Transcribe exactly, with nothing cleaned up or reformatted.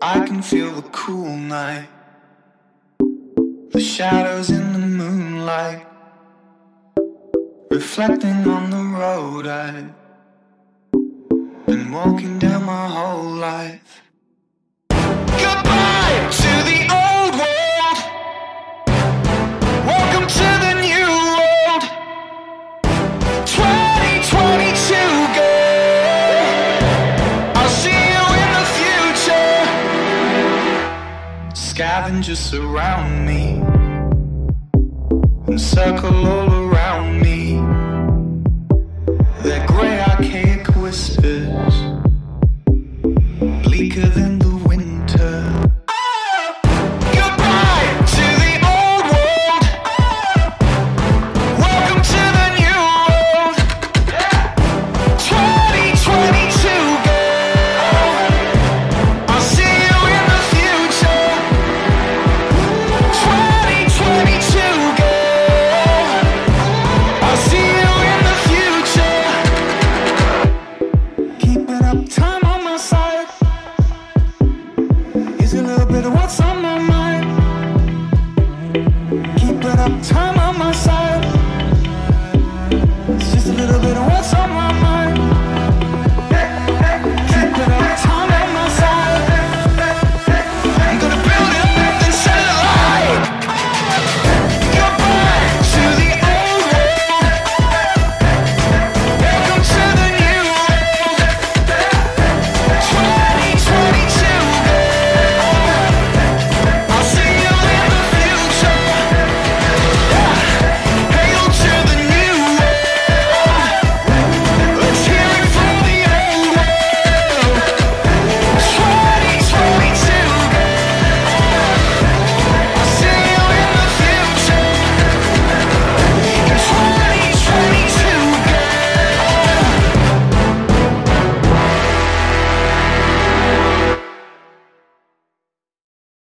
I can feel the cool night, the shadows in the moonlight, reflecting on the road I've been walking down my whole life. Goodbye to the old world, welcome to the new world. Twenty twenty-two, girl, I'll see you in the future. Scavengers surround me and circle all around,